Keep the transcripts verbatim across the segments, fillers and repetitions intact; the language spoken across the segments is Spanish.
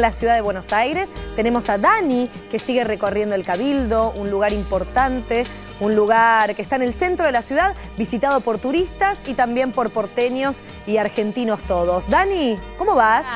La ciudad de Buenos Aires, tenemos a Dani que sigue recorriendo el Cabildo, un lugar importante, un lugar que está en el centro de la ciudad, visitado por turistas y también por porteños y argentinos todos. Dani, ¿cómo vas?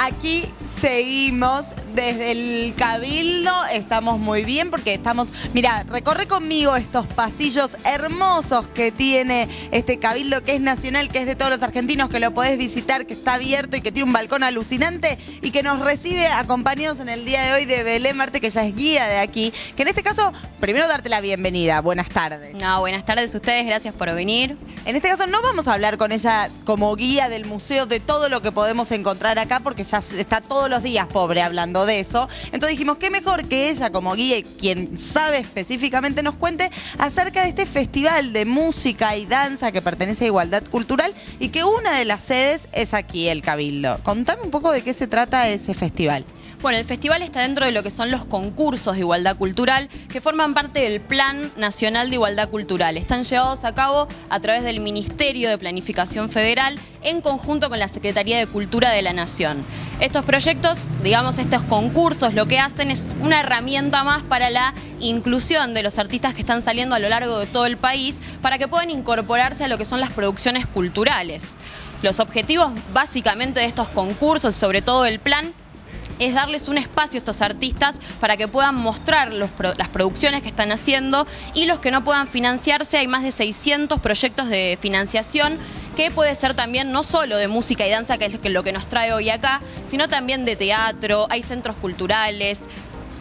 Aquí seguimos desde el Cabildo, estamos muy bien porque estamos... Mirá, recorre conmigo estos pasillos hermosos que tiene este Cabildo, que es nacional, que es de todos los argentinos, que lo podés visitar, que está abierto y que tiene un balcón alucinante y que nos recibe acompañados en el día de hoy de Belén Marte, que ya es guía de aquí. Que en este caso, primero darte la bienvenida. Buenas tardes. No, buenas tardes a ustedes, gracias por venir. En este caso no vamos a hablar con ella como guía del museo de todo lo que podemos encontrar acá, porque ya está todos los días pobre hablando de eso. Entonces dijimos, qué mejor que ella como guía y quien sabe específicamente nos cuente acerca de este festival de música y danza que pertenece a Igualdad Cultural y que una de las sedes es aquí el Cabildo. Contame un poco de qué se trata ese festival. Bueno, el festival está dentro de lo que son los concursos de igualdad cultural que forman parte del Plan Nacional de Igualdad Cultural. Están llevados a cabo a través del Ministerio de Planificación Federal en conjunto con la Secretaría de Cultura de la Nación. Estos proyectos, digamos, estos concursos, lo que hacen es una herramienta más para la inclusión de los artistas que están saliendo a lo largo de todo el país para que puedan incorporarse a lo que son las producciones culturales. Los objetivos básicamente de estos concursos, sobre todo el plan, es darles un espacio a estos artistas para que puedan mostrar los, las producciones que están haciendo, y los que no puedan financiarse, hay más de seiscientos proyectos de financiación que puede ser también no solo de música y danza, que es lo que nos trae hoy acá, sino también de teatro, hay centros culturales,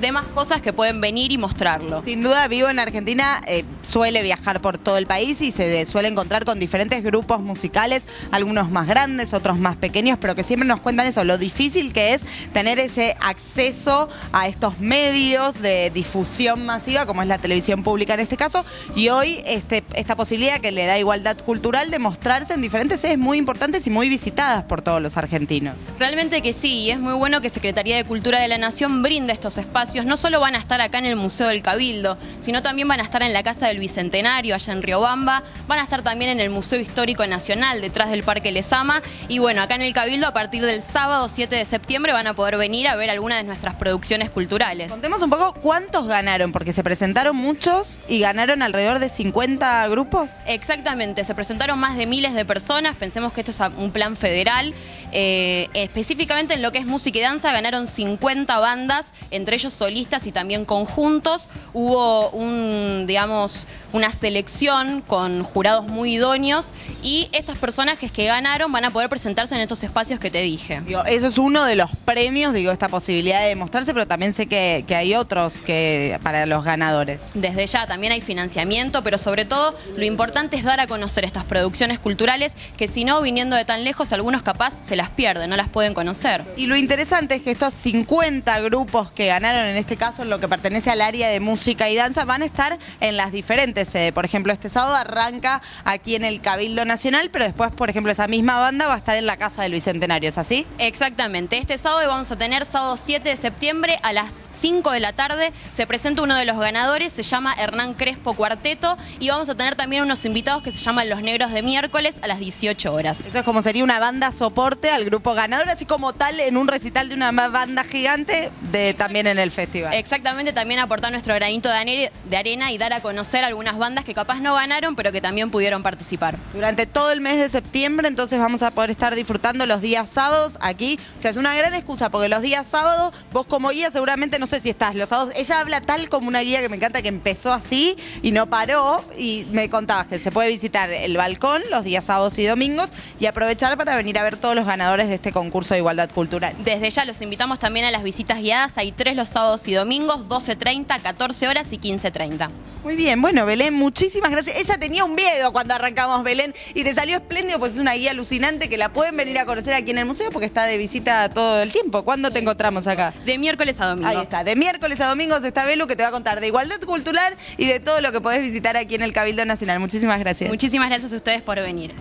demás cosas que pueden venir y mostrarlo. Sin duda, vivo en Argentina, eh, suele viajar por todo el país y se suele encontrar con diferentes grupos musicales, algunos más grandes, otros más pequeños, pero que siempre nos cuentan eso, lo difícil que es tener ese acceso a estos medios de difusión masiva, como es la televisión pública en este caso, y hoy este, esta posibilidad que le da Igualdad Cultural de mostrarse en diferentes sedes muy importantes y muy visitadas por todos los argentinos. Realmente que sí, y es muy bueno que Secretaría de Cultura de la Nación brinde estos espacios. No solo van a estar acá en el Museo del Cabildo, sino también van a estar en la Casa del Bicentenario, allá en Riobamba, van a estar también en el Museo Histórico Nacional, detrás del Parque Lesama, y bueno, acá en el Cabildo a partir del sábado siete de septiembre van a poder venir a ver alguna de nuestras producciones culturales. Contemos un poco cuántos ganaron, porque se presentaron muchos y ganaron alrededor de cincuenta grupos. Exactamente, se presentaron más de miles de personas, pensemos que esto es un plan federal, eh, específicamente en lo que es música y danza ganaron cincuenta bandas, entre ellos solistas y también conjuntos. Hubo un, digamos, una selección con jurados muy idóneos, y estos personajes que ganaron van a poder presentarse en estos espacios que te dije. Digo, eso es uno de los premios, digo, esta posibilidad de mostrarse, pero también sé que, que hay otros que para los ganadores. Desde ya también hay financiamiento, pero sobre todo lo importante es dar a conocer estas producciones culturales, que si no, viniendo de tan lejos, algunos capaz se las pierden, no las pueden conocer. Y lo interesante es que estos cincuenta grupos que ganaron, en este caso en lo que pertenece al área de música y danza, van a estar en las diferentes sedes. Por ejemplo, este sábado arranca aquí en el Cabildo Nacional, pero después, por ejemplo, esa misma banda va a estar en la Casa del Bicentenario, ¿es así? Exactamente. Este sábado vamos a tener, sábado siete de septiembre, a las cinco de la tarde, se presenta uno de los ganadores, se llama Hernán Crespo Cuarteto, y vamos a tener también unos invitados que se llaman Los Negros de Miércoles a las dieciocho horas. Eso es como sería una banda soporte al grupo ganador, así como tal en un recital de una banda gigante de, también en el festival. Exactamente, también aportar nuestro granito de arena y dar a conocer algunas bandas que capaz no ganaron, pero que también pudieron participar. Durante todo el mes de septiembre, entonces vamos a poder estar disfrutando los días sábados aquí. O sea, es una gran excusa, porque los días sábados, vos como guía seguramente, no sé si estás los sábados, ella habla tal como una guía que me encanta, que empezó así y no paró, y me contabas que se puede visitar el balcón los días sábados y domingos y aprovechar para venir a ver todos los ganadores de este concurso de igualdad cultural. Desde ya los invitamos también a las visitas guiadas, hay tres los sábados y domingos, doce treinta, catorce horas y quince treinta. Muy bien, bueno, Belén, muchísimas gracias. Ella tenía un miedo cuando arrancamos, Belén, y te salió espléndido, pues es una guía alucinante que la pueden venir a conocer aquí en el museo porque está de visita todo el tiempo. ¿Cuándo te encontramos acá? De miércoles a domingo. Ahí está, de miércoles a domingos está Belu, que te va a contar de igualdad cultural y de todo lo que podés visitar aquí en el Cabildo Nacional. Muchísimas gracias. Muchísimas gracias a ustedes por venir.